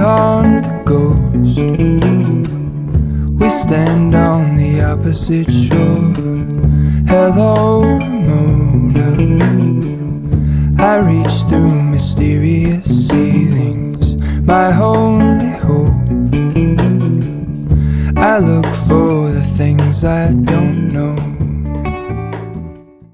beyond the ghost. We stand on the opposite shore. Hello, Ramona. I reach through mysterious ceilings, my only hope. I look for the things I don't know.